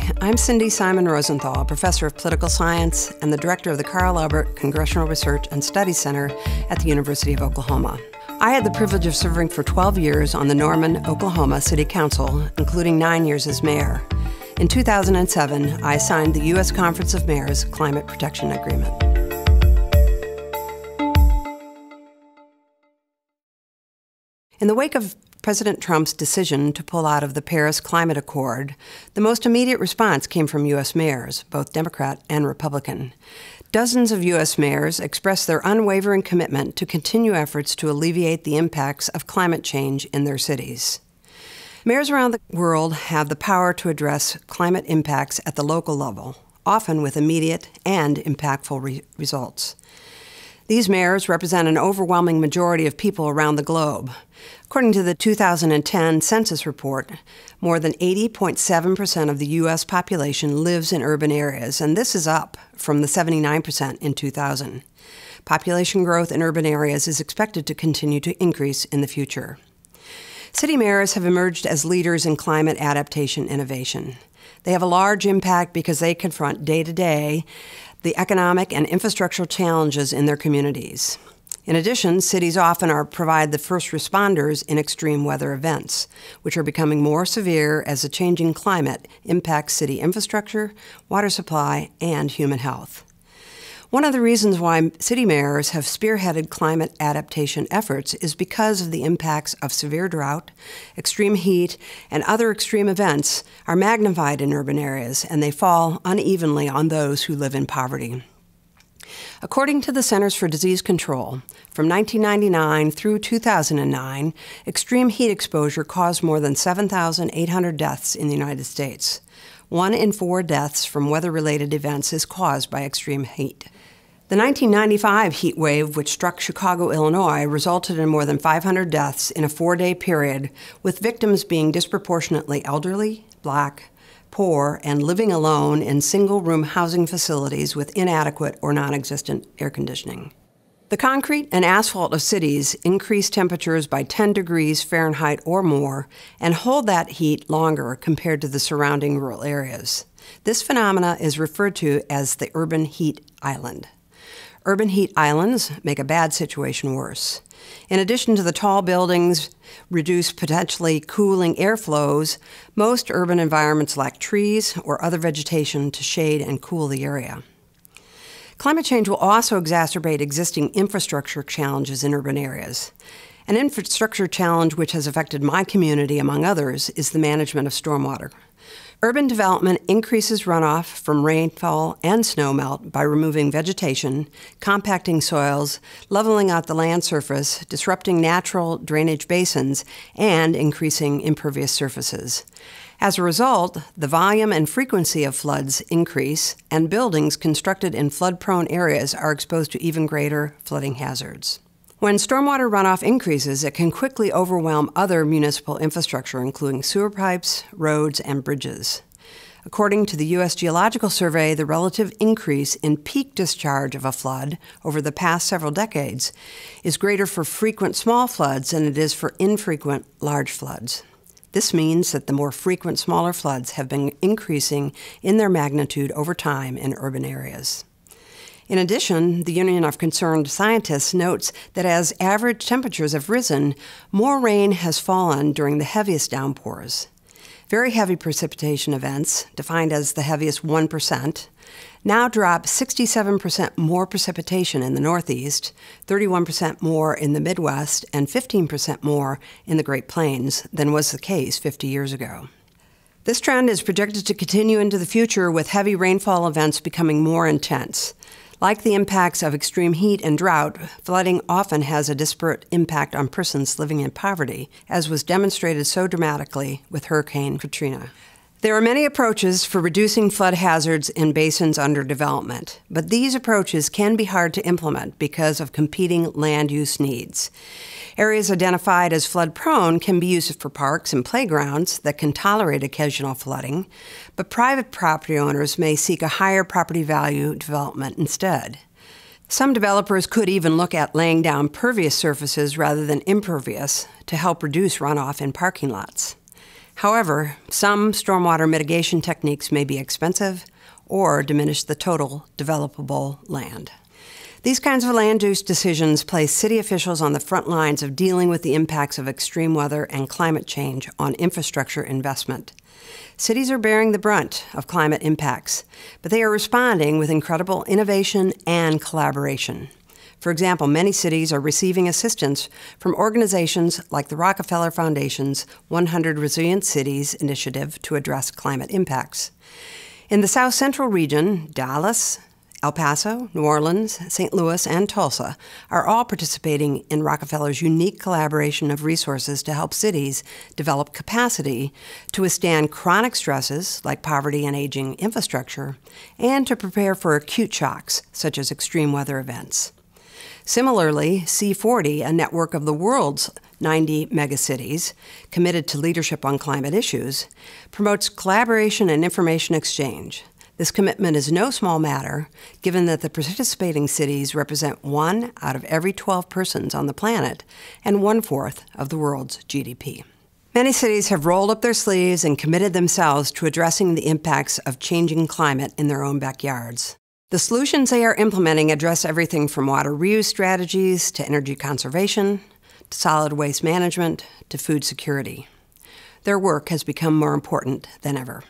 Hi, I'm Cindy Simon Rosenthal, professor of political science and the director of the Carl Albert Congressional Research and Studies Center at the University of Oklahoma. I had the privilege of serving for 12 years on the Norman, Oklahoma City Council, including 9 years as mayor. In 2007, I signed the U.S. Conference of Mayors Climate Protection Agreement. In the wake of President Trump's decision to pull out of the Paris Climate Accord, the most immediate response came from U.S. mayors, both Democrat and Republican. Dozens of U.S. mayors expressed their unwavering commitment to continue efforts to alleviate the impacts of climate change in their cities. Mayors around the world have the power to address climate impacts at the local level, often with immediate and impactful results. These mayors represent an overwhelming majority of people around the globe. According to the 2010 census report, more than 80.7% of the U.S. population lives in urban areas, and this is up from the 79% in 2000. Population growth in urban areas is expected to continue to increase in the future. City mayors have emerged as leaders in climate adaptation innovation. They have a large impact because they confront day-to-day the economic and infrastructural challenges in their communities. In addition, cities often provide the first responders in extreme weather events, which are becoming more severe as the changing climate impacts city infrastructure, water supply, and human health. One of the reasons why city mayors have spearheaded climate adaptation efforts is because of the impacts of severe drought, extreme heat, and other extreme events are magnified in urban areas, and they fall unevenly on those who live in poverty. According to the Centers for Disease Control, from 1999 through 2009, extreme heat exposure caused more than 7,800 deaths in the United States. 1 in 4 deaths from weather-related events is caused by extreme heat. The 1995 heat wave, which struck Chicago, Illinois, resulted in more than 500 deaths in a 4-day period, with victims being disproportionately elderly, Black, poor, and living alone in single-room housing facilities with inadequate or non-existent air conditioning. The concrete and asphalt of cities increase temperatures by 10 degrees Fahrenheit or more and hold that heat longer compared to the surrounding rural areas. This phenomena is referred to as the urban heat island. Urban heat islands make a bad situation worse. In addition to the tall buildings, reduced potentially cooling airflows, most urban environments lack trees or other vegetation to shade and cool the area. Climate change will also exacerbate existing infrastructure challenges in urban areas. An infrastructure challenge which has affected my community, among others, is the management of stormwater. Urban development increases runoff from rainfall and snowmelt by removing vegetation, compacting soils, leveling out the land surface, disrupting natural drainage basins, and increasing impervious surfaces. As a result, the volume and frequency of floods increase, and buildings constructed in flood-prone areas are exposed to even greater flooding hazards. When stormwater runoff increases, it can quickly overwhelm other municipal infrastructure, including sewer pipes, roads, and bridges. According to the U.S. Geological Survey, the relative increase in peak discharge of a flood over the past several decades is greater for frequent small floods than it is for infrequent large floods. This means that the more frequent smaller floods have been increasing in their magnitude over time in urban areas. In addition, the Union of Concerned Scientists notes that as average temperatures have risen, more rain has fallen during the heaviest downpours. Very heavy precipitation events, defined as the heaviest 1%, now drop 67% more precipitation in the Northeast, 31% more in the Midwest, and 15% more in the Great Plains than was the case 50 years ago. This trend is projected to continue into the future, with heavy rainfall events becoming more intense. Like the impacts of extreme heat and drought, flooding often has a disparate impact on persons living in poverty, as was demonstrated so dramatically with Hurricane Katrina. There are many approaches for reducing flood hazards in basins under development, but these approaches can be hard to implement because of competing land use needs. Areas identified as flood-prone can be used for parks and playgrounds that can tolerate occasional flooding, but private property owners may seek a higher property value development instead. Some developers could even look at laying down pervious surfaces rather than impervious to help reduce runoff in parking lots. However, some stormwater mitigation techniques may be expensive or diminish the total developable land. These kinds of land use decisions place city officials on the front lines of dealing with the impacts of extreme weather and climate change on infrastructure investment. Cities are bearing the brunt of climate impacts, but they are responding with incredible innovation and collaboration. For example, many cities are receiving assistance from organizations like the Rockefeller Foundation's 100 Resilient Cities initiative to address climate impacts. In the South Central region, Dallas, El Paso, New Orleans, St. Louis, and Tulsa are all participating in Rockefeller's unique collaboration of resources to help cities develop capacity to withstand chronic stresses like poverty and aging infrastructure, and to prepare for acute shocks such as extreme weather events. Similarly, C40, a network of the world's 90 megacities committed to leadership on climate issues, promotes collaboration and information exchange. This commitment is no small matter, given that the participating cities represent 1 out of every 12 persons on the planet and 1/4 of the world's GDP. Many cities have rolled up their sleeves and committed themselves to addressing the impacts of changing climate in their own backyards. The solutions they are implementing address everything from water reuse strategies to energy conservation, to solid waste management, to food security. Their work has become more important than ever.